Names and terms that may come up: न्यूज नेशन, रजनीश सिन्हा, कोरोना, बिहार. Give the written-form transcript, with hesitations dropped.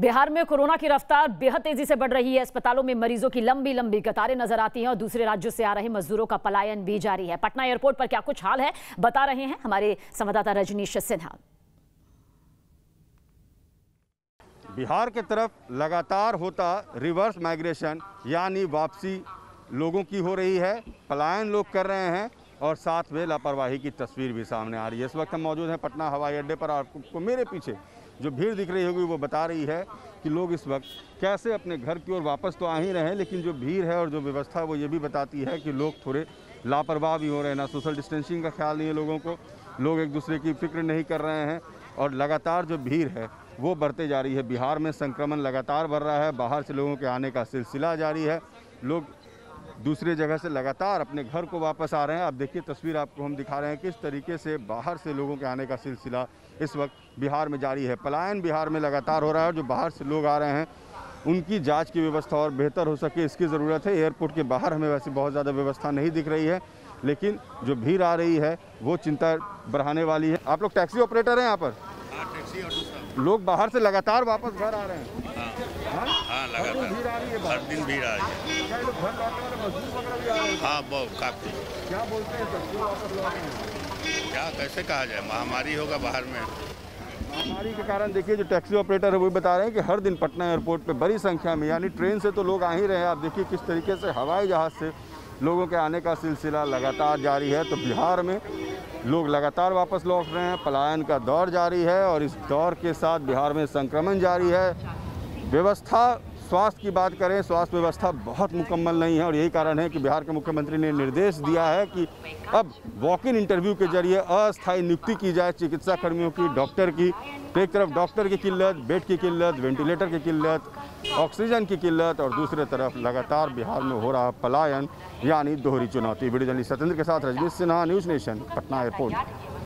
बिहार में कोरोना की रफ्तार बेहद तेजी से बढ़ रही है। अस्पतालों में मरीजों की लंबी लंबी कतारें नजर आती हैं और दूसरे राज्यों से आ रहे मजदूरों का पलायन भी जारी है। पटना एयरपोर्ट पर क्या कुछ हाल है, बता रहे हैं हमारे संवाददाता रजनीश सिन्हा। बिहार के तरफ लगातार होता रिवर्स माइग्रेशन यानी वापसी लोगों की हो रही है, पलायन लोग कर रहे हैं और साथ में लापरवाही की तस्वीर भी सामने आ रही है। इस वक्त हम मौजूद हैं पटना हवाई अड्डे पर। आपको मेरे पीछे जो भीड़ दिख रही होगी वो बता रही है कि लोग इस वक्त कैसे अपने घर की ओर वापस तो आ ही रहे हैं, लेकिन जो भीड़ है और जो व्यवस्था वो ये भी बताती है कि लोग थोड़े लापरवाह भी हो रहे हैं। ना सोशल डिस्टेंसिंग का ख्याल नहीं है लोगों को, लोग एक दूसरे की फिक्र नहीं कर रहे हैं और लगातार जो भीड़ है वो बढ़ते जा रही है। बिहार में संक्रमण लगातार बढ़ रहा है, बाहर से लोगों के आने का सिलसिला जारी है, लोग दूसरे जगह से लगातार अपने घर को वापस आ रहे हैं। आप देखिए तस्वीर आपको हम दिखा रहे हैं किस तरीके से बाहर से लोगों के आने का सिलसिला इस वक्त बिहार में जारी है। पलायन बिहार में लगातार हो रहा है और जो बाहर से लोग आ रहे हैं उनकी जांच की व्यवस्था और बेहतर हो सके इसकी ज़रूरत है। एयरपोर्ट के बाहर हमें वैसे बहुत ज़्यादा व्यवस्था नहीं दिख रही है, लेकिन जो भीड़ आ रही है वो चिंता बढ़ाने वाली है। आप लोग टैक्सी ऑपरेटर हैं यहाँ पर? लोग बाहर से लगातार वापस घर आ रहे हैं। हाँ, लगातार भीड़ आ रही है, हर दिन भीड़ आ रही है। घर लौटने वाले मजदूर वगैरह भी आ रहे हैं। हाँ, बहुत काफी। क्या बोलते हैं सब वापस लौट रहे हैं? क्या कैसे कहा जाए, महामारी होगा बाहर में। महामारी के कारण देखिए जो टैक्सी ऑपरेटर है वो बता रहे हैं कि हर दिन पटना एयरपोर्ट पे बड़ी संख्या में यानी ट्रेन से तो लोग आ ही रहे हैं। आप देखिए किस तरीके से हवाई जहाज से लोगों के आने का सिलसिला लगातार जारी है। तो बिहार में लोग लगातार वापस लौट रहे हैं, पलायन का दौर जारी है और इस दौर के साथ बिहार में संक्रमण जारी है। व्यवस्था, स्वास्थ्य की बात करें, स्वास्थ्य व्यवस्था बहुत मुकम्मल नहीं है और यही कारण है कि बिहार के मुख्यमंत्री ने निर्देश दिया है कि अब वॉक इन इंटरव्यू के जरिए अस्थायी नियुक्ति की जाए चिकित्सा कर्मियों की, डॉक्टर की। तो एक तरफ डॉक्टर की किल्लत, बेड की किल्लत, वेंटिलेटर की किल्लत, ऑक्सीजन की किल्लत और दूसरे तरफ लगातार बिहार में हो रहा पलायन यानी दोहरी चुनौती। वीडियो जर्नलिस्ट सतेंद्र के साथ रजनीश सिन्हा, न्यूज नेशन, Patna airport.